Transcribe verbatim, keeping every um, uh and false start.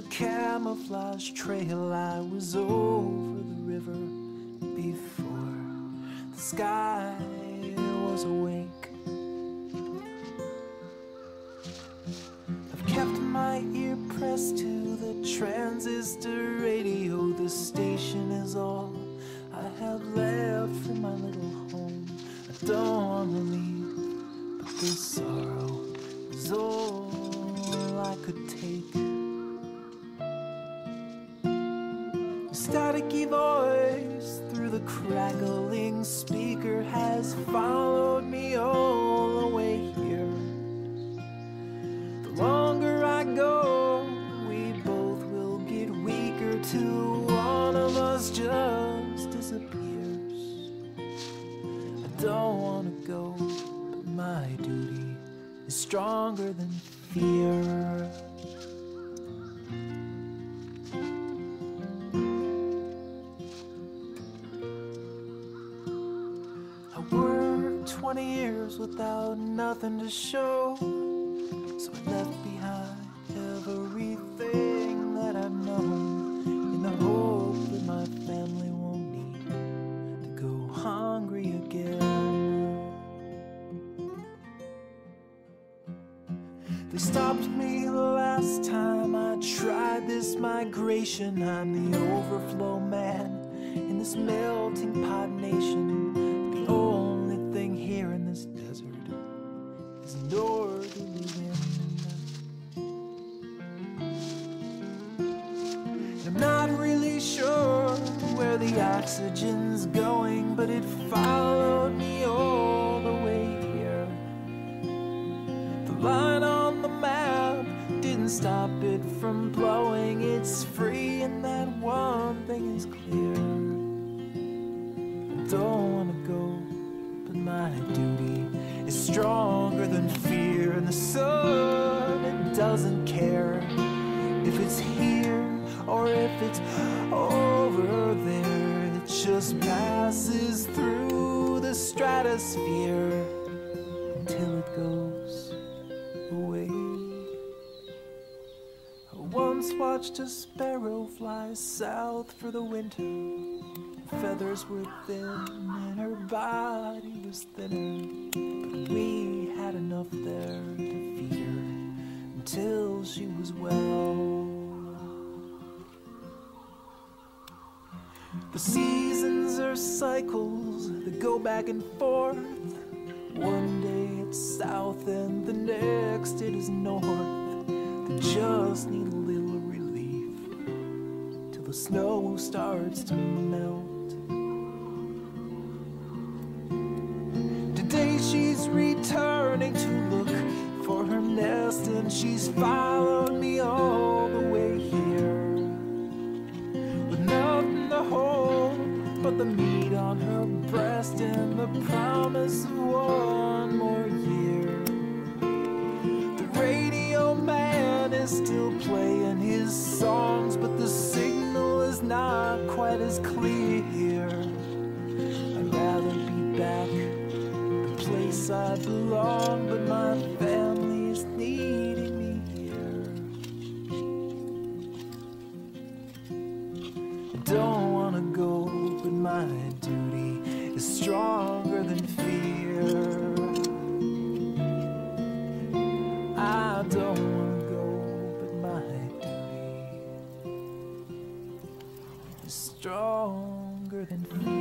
the camouflage trail. I was over the river before the sky was awake. I've kept my ear pressed to the transistor radio. This station is all I have left for my little home. I don't want to leave, but this sorrow is all I could take. Staticky voice through the crackling speaker has followed me all the way here. The longer I go, we both will get weaker till one of us just disappears. I don't want to go, but my duty is stronger than fear. Twenty years without nothing to show, so I left behind everything that I've known, in the hope that my family won't need to go hungry again. They stopped me the last time I tried this migration. I'm the overflow man in this melting pot nation. The old thing here in this desert is northerly wind. I'm not really sure where the oxygen's going, but it followed me all the way here. The line on the map didn't stop it from blowing. It's free, and that one thing is clear. I don't want to go, but my duty is stronger than fear. And the sun, it doesn't care if it's here or if it's over there. It just passes through the stratosphere until it goes away. I once watched a sparrow fly south for the winter. Feathers were thin and her body was thinner, but we had enough there to feed her until she was well. The seasons are cycles that go back and forth. One day it's south and the next it is north. They just need a little relief till the snow starts to melt. She's returning to look for her nest, and she's followed me all the way here, with nothing to hold but the meat on her breast and the promise of one more year. The radio man is still playing his songs, but the signal is not quite as clear. I'd rather be back place I belong, but my family is needing me here. I don't want to go, but my duty is stronger than fear. I don't want to go, but my duty is stronger than fear.